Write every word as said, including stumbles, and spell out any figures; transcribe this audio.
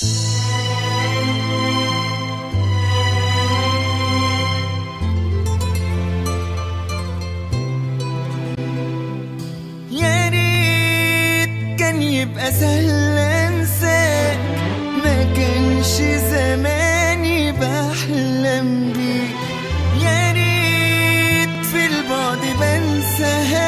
يا ريت كان يبقى سهل انساك، ما كانش زماني بحلم بيك. يا ريت في البعد بنساها،